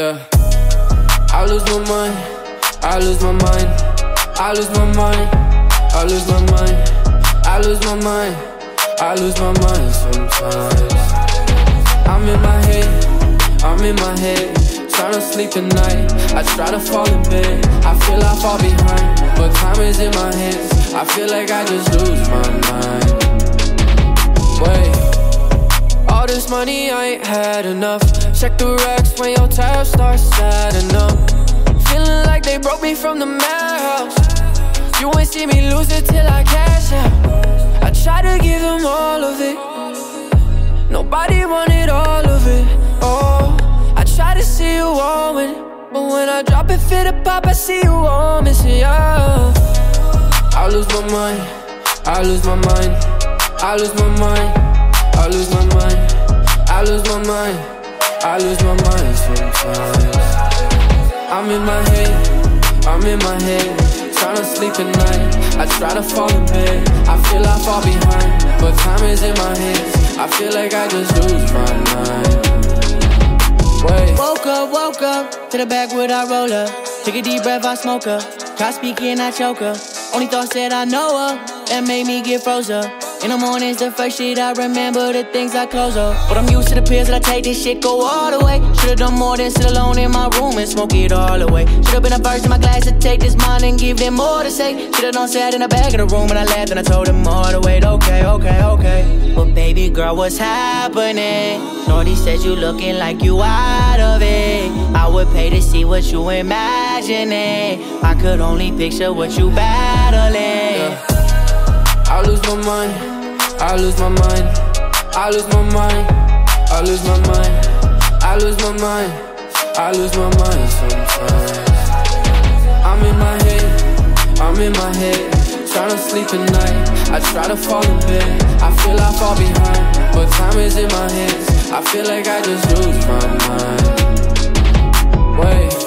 Yeah. I lose my mind, I lose my mind, I lose my mind, I lose my mind, I lose my mind, I lose my mind sometimes. I'm in my head, I'm in my head, trying to sleep at night. I try to fall in bed, I feel I fall behind, but time is in my hands. I feel like I just lose my mind. Wait, all this money I ain't had enough. Check the racks when your tab starts adding up. Feeling like they broke me from the madhouse. You ain't see me lose it till I cash out. I try to give them all of it, nobody wanted all of it. Oh, I try to see you all win, but when I drop it, fit a pop, I see you all missing. Yeah. I lose my mind, I lose my mind, I lose my mind, I lose my mind, I lose my mind, I lose my mind sometimes. I'm in my head, I'm in my head, trying to sleep at night. I try to fall in bed, I feel I fall behind, but time is in my hands. I feel like I just lose my mind. Wait. Woke up, to the backwood I roll up. Take a deep breath, I smoke up. Try speaking, I choke up. Only thoughts that I know of, that made me get froze up. In the mornings, the first shit I remember, the things I close up. But I'm used to the pills that I take, this shit go all the way. Should've done more than sit alone in my room and smoke it all away. Should've been a first in my class to take this mind and give them more to say. Should've done sat in the back of the room and I laughed and I told them all to wait. Okay. But baby girl, what's happening? Shorty says you looking like you out of it. I would pay to see what you imagining. I could only picture what you battling. Yeah. I lose my mind, I lose my mind, I lose my mind, I lose my mind, I lose my mind, I lose my mind sometimes. I'm in my head, I'm in my head, trying to sleep at night. I try to fall in bed, I feel I fall behind, but time is in my hands. I feel like I just lose my mind. Wait.